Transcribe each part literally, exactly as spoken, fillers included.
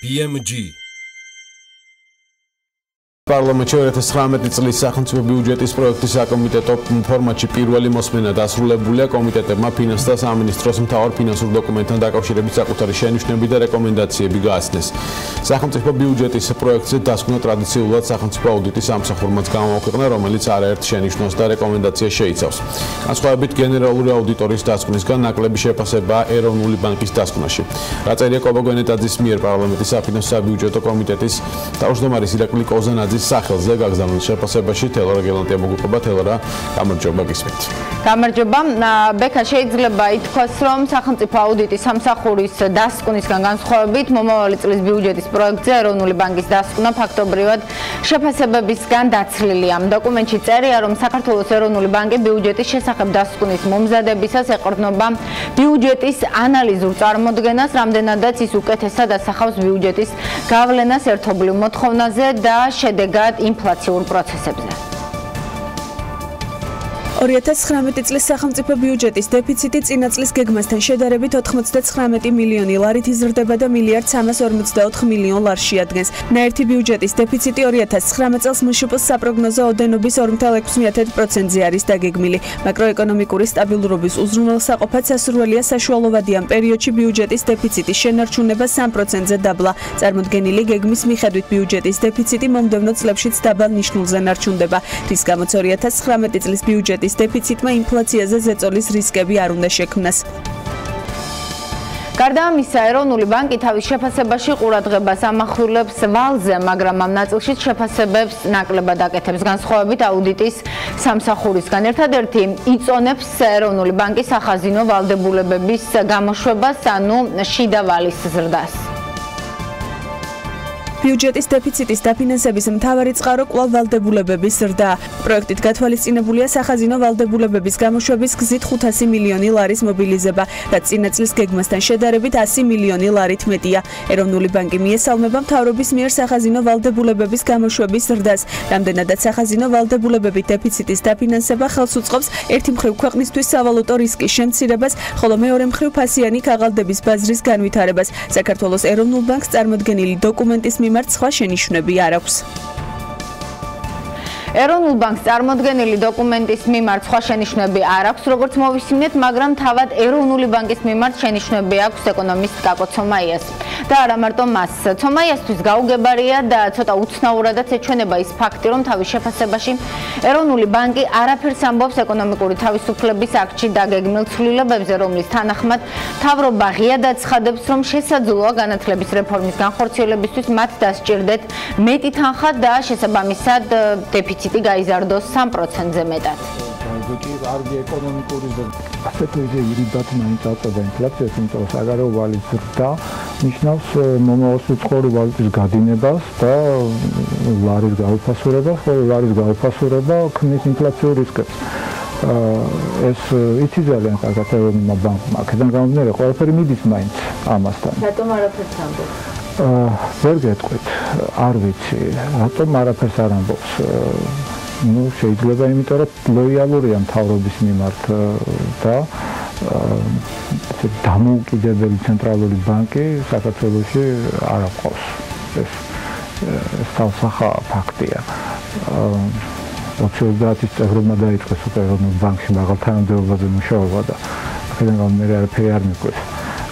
P M G. Parliamentary Assembly წლის ბიუჯეტის პროექტის საკომიტეტო ფორმატში პირველი მოსმენა დასრულებულია კომიტეტებმა ფინანსთა სამინისტროს მთავარ ფინანსურ დოკუმენტთან დაკავშირებით საკუთარი შენიშვნები და რეკომენდაციები გააცნეს. Სახელმწიფო ბიუჯეტის პროექტზე დასკვნა ტრადიციულად სახელმწიფო აუდიტის ამსახურმაც გამოაქვეყნა, რომელიც არაერთ შენიშვნას და რეკომენდაციას შეიცავს. განსხვავებით გენერალური აუდიტორის დასკვნისგან ნაკლები შეფასებაა ეროვნული ბანკის დასკვნაში. რაწერია კობა გვენეტაძის მიერ პარლამენტის საფინანსო საბიუჯეტო კომიტეტის თავმჯდომარის ირაკლი კოზანაძის სახელზე გაგზავნილ შეფასებაში ტელერეგელანტია მოგუყვება ტელერა გამარჯობა გისმით. გამარჯობა ბექა შეიძლება ითქვას რომ სახელმწიფო აუდიტის სამსახურის დასკვნისგან განსხვავებით მომავალი წლის ბიუჯეტის პროექტზე ეროვნული ბანკის დასკვნა ფაქტობრივად შეფასებებისგან დაცლილია. დოკუმენტში წერია რომ საქართველოს ეროვნული ბანკი ბიუჯეტის შესახებ დასკვნის მომზადებისას ეყრდნობა ბიუჯეტის ანალიზურ წარმოდგენას, რამდენადაც ის უკეთესად ასახავს ბიუჯეტის გავლენას ერთობლივ მოთხოვნაზე და შედეგზე ინფლაციურ პროცესებზე. ორი ათას ცხრამეტი წლის სახელმწიფო ბიუჯეტის დეფიციტი წინა წლის გეგმასთან შედარებით ოთხმოცდათვრამეტი მილიონი ლარით იზრდება და მილიარდ სამას ორმოცდაოთხ მილიონ ლარს შეადგენს. ნაერთი ბიუჯეტის დეფიციტი ორი ათას ცხრამეტ წელს მშპ-ს საპროგნოზო ოდენობის ორ virgule ექვსი ათი პროცენტზე არის დაგეგმილი. მაკროეკონომიკური სტაბილურობის უზრუნველსაყოფად სასურველია საშუალოვადიან პერიოდში ბიუჯეტის დეფიციტის შენარჩუნება სამ პროცენტზე დაბლა. წარმოდგენილი გეგმის მიხედვით ბიუჯეტის დეფიციტი მომდევნო წლებშიც დაბალ ნიშნულზე ნარჩუნდება, რის გამოც ორი ათას ცხრამეტი წლის ბიუჯეტი დეფიციტმა ინფლაციაზე ზეწოლის რისკები არ უნდა შექმნას. გარდა ამისა, ეროვნული ბანკი თავის შეფასებაში ყურადღებას ამახვილებს ვალზე, მაგრამ ამ ნაწილში შეფასებებს ნაკლებად აკეთებს. განსხვავებით აუდიტის სამსახურისგან ერთადერთი იწონებს ეროვნული ბანკის სახაზინო ვალდებულებების გამოშვებას, ანუ შიდა ვალის ზრდას. ბიუჯეტის დეფიციტის დაფინანსების მთავარი წყარო კვლავ ვალდებულებების ზრდა. პროექტით გათვალისწინებულია სახაზინო ვალდებულებების გამოშვების გზით ხუთასი მილიონი ლარის მობილიზება, რაც წინა წლის გეგმასთან შედარებით ასი მილიონი ლარით მეტია. ეროვნული ბანკი მიესალმება მთავრობის მიერ სახაზინო ვალდებულებების გამოშვების ზრდას, რამდენადაც სახაზინო ვალდებულებებით დეფიციტის დაფინანსება ხელს უწყობს ერთი მხრივ ქვეყნისთვის სავალუტო რისკის შემცირებას, ხოლო მეორე მხრივ ფასიანი ქაღალდების ბაზრის განვითარებას. საქართველოს ეროვნულ ბანკს წარმოდგენილი დოკუმენტის მიმართ სხვა შენიშვნები არ აქვს. ეროვნულ ბანკს წარმოდგენილი დოკუმენტის მიმართ სხვა შენიშვნები არ აქვს, როგორც მოვისმინეთ, მაგრამ თავად ეროვნული ბანკის მიმართ შენიშვნები აქვს ეკონომისტ კაკო ცომაიას. და არა მარტო მას. ცომაიასთვის გაუგებარია და ცოტა უცნაურადაც ეჩვენება ის ფაქტი, რომ თავის შეფასებაში ეროვნული ბანკი არაფერს ამბობს ეკონომიკური თავისუფლების აქტში დაგეგმილ ცვლილებებზე, რომლის თანახმად მთავრობა ღიადაცხადებს, რომ შესაძლოა განათლების რეფორმის განხორციელებისთვის მათ დასჭირდეთ მეტი თანხა და შესაბამისად დეფიციტი ციტი გაიზარდოს სამ პროცენტზე მეტად. გოგი არგი ეკონომიკური ზრდა. ასეთო იგი ირიბად მაინცადა ინფლაციას, იმიტომ რომ საგარეო ვალის ზრდა ნიშნავს მომავალში ცხოვრების ვალუტის გადინებას და ლარის გაუფასურებას, ხოლო ლარის გაუფასურება ქმნის ინფლაციურ რისკებს. ეს იცისალენ კარგად ეროვნულმა ბანკმა. აქედან გამომდინარე, ყველაფერი მიდის მაინც ამასთან. რატომ არაფერს ამბობს? ვერ გეტყვით, არ ვიცი, რატომ არაფერს არ ამბობს. ნუ შეიძლება იმიტომ რომ ლოიალურია მთავრობის მიმართ და დამოუკიდებელი ცენტრალური ბანკი საქართველოში არ აფხავს. ეს სწორსახა ფაქტია. ოცდაათის წევრებმა დაიწყეს ეროვნულ ბანკში მაღალთანამდებობაზე მუშაობა და აქედან გამომდინარე არაფერი არ მიგვიყვება.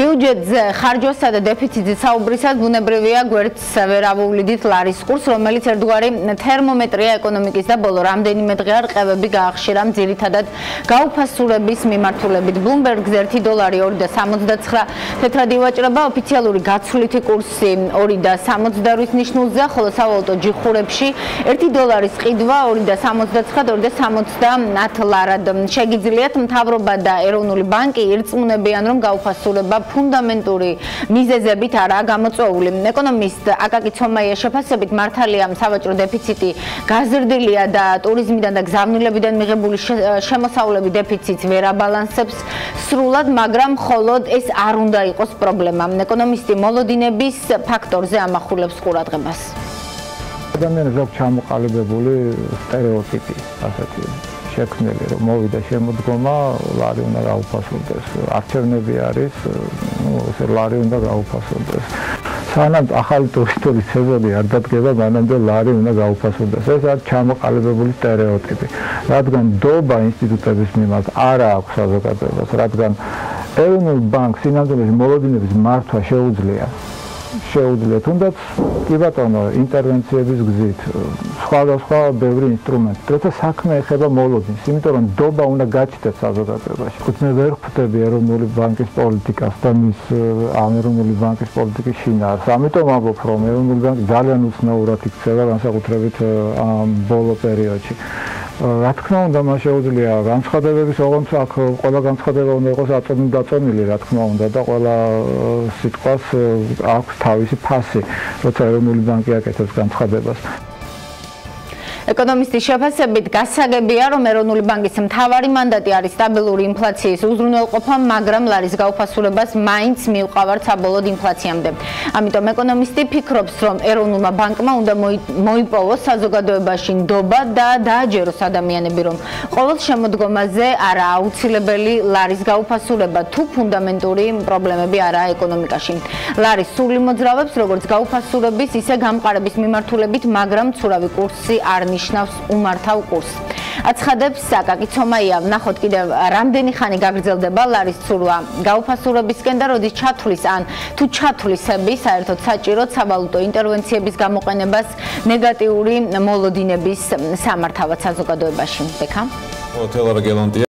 ბიუჯეტზე ხარჯოსა და დეფიციტზე საუბრისას ბუნებრივია გვერდს ვერ ავუვლიდით ლარის კურს, რომელიც ერთგვარი თერმომეტრია ეკონომიკის და ბოლო რამდენიმე დღეა რყევები გაახშირა ძირითადად გაუფასურების მიმართულებით. ბლუმბერგზე ერთი დოლარი ორი virgule სამოცდაცხრა თეთრად ივაჭრება, ოფიციალური გაცვლითი კურსი ორი virgule სამოცდარის ნიშნულზეა, ხოლო სავალუტო ჯიხურებში ერთი დოლარის ყიდვა ორი virgule სამოცდაცხრა და ორი virgule სამოცდაათ ლარად. შეგიძლიათ მთავრობა და ეროვნული ბანკი ირწმუნებიან, რომ გაუფასურება ფუნდამენტური მიზეზებით არაა გამოწვეული. ეკონომისტ აკაკი ცომაიას შეფასებით მართალია სავაჭრო დეფიციტი გაზრდილია და ტურიზმიდან და გზავნილებიდან მიღებული შემოსავლები დეფიციტს ვერ აბალანსებს სრულად, მაგრამ მხოლოდ ეს არ უნდა იყოს პრობლემა. ეკონომისტი მოლოდინების ფაქტორზე ამახვილებს ყურადღებას. ადამიანებს აქვს ჩამოყალიბებული სტერეოტიპი, ასეთი შექმნილი, რომ მოვიდა შემოდგომა, ლარი უნდა გაუფასოდეს. არჩევნები არის, ну, ესე ლარი უნდა გაუფასოდეს. სანამ ახალი ტურისტული სეზონი არ დადგება, მანამდე ლარი უნდა გაუფასოდეს. ეს არის ჩამოყალიბებული стереოტიპი. რადგან დობა ინსტიტუტების მიმართ არ აქვს საზოგადოებას, რადგან ეროვნულ ბანკს სინამდვილეში მოლოდინების მართვა შეუძლია. შეუძლია თუნდაც კი ბატონო ინტერვენციების გზით სხვადასხვა ბევრი ინსტრუმენტი თუმცა საქმე ეხება მოლოდინს იმიტომ რომ დობა უნდა გაჩნდეს საზოგადოებაში გუწნები ვერ ხვდები ეროვნული ბანკის პოლიტიკას და მის ამერიკული ბანკის პოლიტიკის შინაარსს ამიტომ ამბობ რომ ეროვნული ბანკი ძალიან უცნაურად იქცევა განსაკუთრებით ამ ბოლო პერიოდში რა თქმა უნდა მას შეუძლია განცხადებების ოღონდ აქ ყველა განცხადება უნდა იყოს აწოდნილი დაწონილი რა თქმა უნდა და ყველა სიტყვას აქვს თავისი ფასი როცა ეროვნული ბანკი აკეთებს განცხადებას ეკონომისტის შეფასებით გასაგებია რომ ეროვნული ბანკის მთავარი მანდატი არის სტაბილური ინფლაციის უზრუნველყოფა მაგრამ ლარის გაუფასურებას მაინც მიუყავართ საბოლოოდ ინფლაციამდე ამიტომ ეკონომისტი ფიქრობს რომ ეროვნულმა ბანკმა უნდა მოიპოვოს საზოგადოებაში ნდობა და დააჯეროს ადამიანები რომ ყოველ შემოდგომაზე არა აუცილებელი ლარის გაუფასურება თუ ფუნდამენტური პრობლემები არაა ეკონომიკაში ლარის სრული მოძრავებს როგორც გაუფასურების ისე გამყარების მიმართულებით მაგრამ ცურავი კურსი არ ნიშნავს უმართავ კურსს. აცხადებს საკაკი ცომაია, ნახოთ კიდევ რამდენი ხანი გაგრძელდება ლარის ცურვა გაუფასურებისკენ და როდის ჩათვლის ან თუ ჩათვლისები საერთოდ საჭიროა სავალუტო ინტერვენციების გამოყენებას ნეგატიური მოლოდინების სამართავად საზოგადოებაში. ბექა.